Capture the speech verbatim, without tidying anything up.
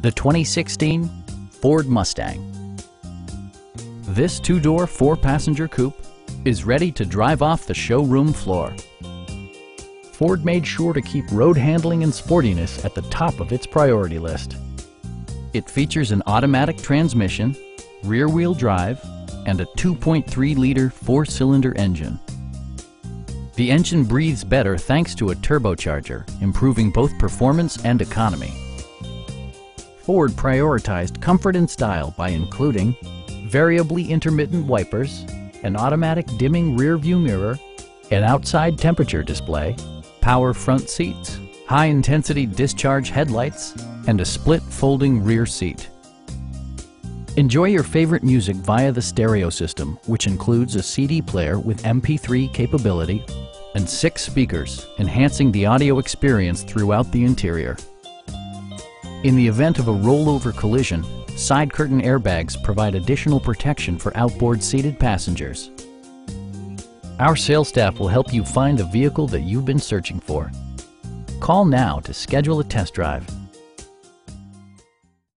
The twenty sixteen Ford Mustang. This two-door, four-passenger coupe is ready to drive off the showroom floor. Ford made sure to keep road handling and sportiness at the top of its priority list. It features an automatic transmission, rear-wheel drive, and a two point three liter four-cylinder engine. The engine breathes better thanks to a turbocharger, improving both performance and economy. Ford prioritized comfort and style by including variably intermittent wipers, an automatic dimming rear-view mirror, an outside temperature display, power front seats, high-intensity discharge headlights, and a split folding rear seat. Enjoy your favorite music via the stereo system, which includes a C D player with M P three capability and six speakers, enhancing the audio experience throughout the interior. In the event of a rollover collision, side curtain airbags provide additional protection for outboard seated passengers. Our sales staff will help you find the vehicle that you've been searching for. Call now to schedule a test drive.